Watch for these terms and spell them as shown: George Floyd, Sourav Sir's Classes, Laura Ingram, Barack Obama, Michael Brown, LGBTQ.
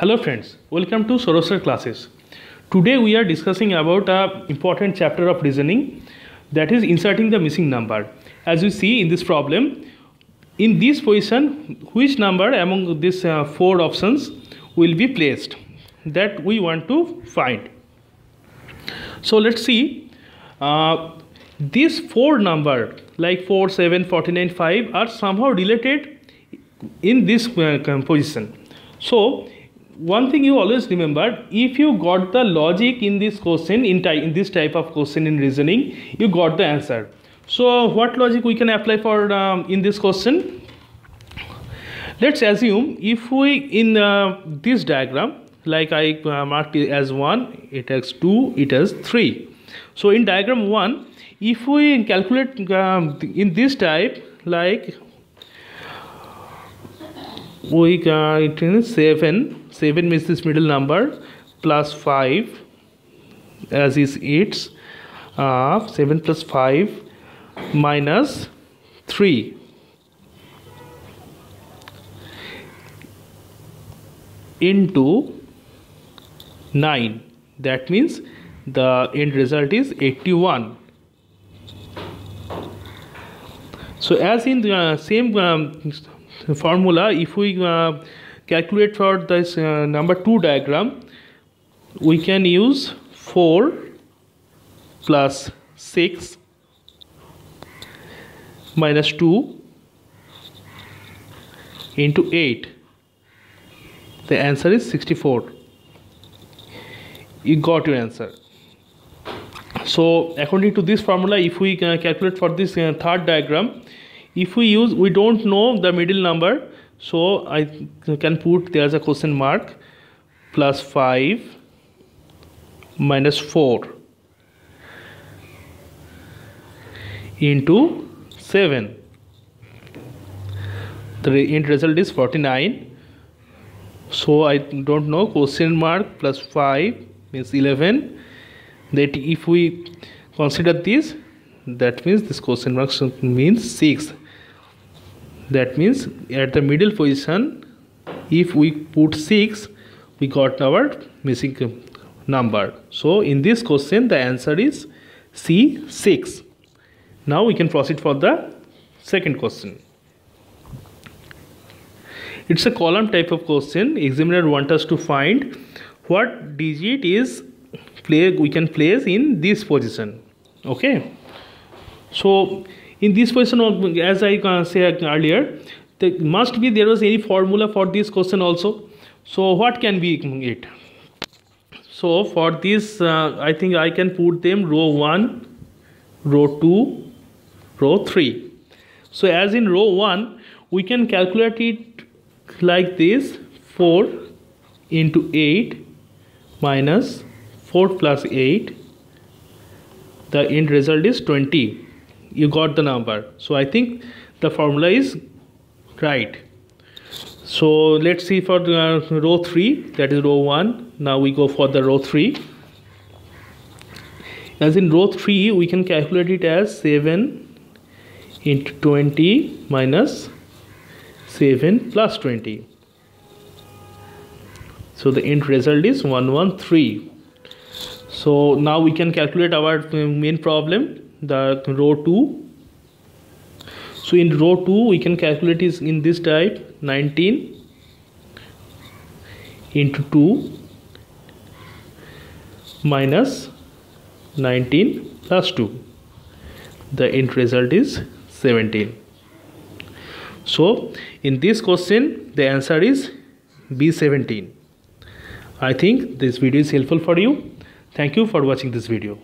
Hello friends, welcome to Sourav Sir's Classes. Today we are discussing about an important chapter of reasoning, that is inserting the missing number. As you see in this problem, in this position, which number among these four options will be placed, that we want to find. So let's see, these four numbers like 4, 7, 49, 5 are somehow related in this position. So one thing you always remember, if you got the logic in this question, in this type of question in reasoning, you got the answer. So what logic we can apply for in this question? Let's assume if we in this diagram, like I marked it as 1, it has 2, it has 3. So in diagram 1, if we calculate in this type, like we got 7 means this middle number, plus 5 as is its 7 plus 5 minus 3. Into 9. That means the end result is 81. So as in the same formula, if we calculate for this number 2 diagram, we can use 4 plus 6 minus 2 into 8. The answer is 64. You got your answer. So according to this formula, if we calculate for this third diagram, if we use, we don't know the middle number, so I can put there as a question mark, plus 5 minus 4 into 7. The end result is 49. So I don't know, question mark plus 5 means 11. That if we consider this, that means this question mark means 6. That means at the middle position, if we put 6, we got our missing number. So in this question, the answer is C, 6. Now we can proceed for the second question. It's a column type of question. Examiner wants us to find what digit is we can place in this position. Okay. So in this position, as I said earlier, there was any formula for this question also. So what can be it? So for this, I think I can put them row 1, row 2, row 3. So as in row 1, we can calculate it like this, 4 into 8 minus 4 plus 8. The end result is 20. You got the number. So I think the formula is right. So let's see for row 3, that is row 1. Now we go for the row 3. As in row 3, we can calculate it as 7 into 20 minus 7 plus 20. So the end result is 113. So now we can calculate our main problem, the row 2. So in row 2, we can calculate is in this type, 19 into 2 minus 19 plus 2. The end result is 17. So in this question, the answer is B17. I think this video is helpful for you. Thank you for watching this video.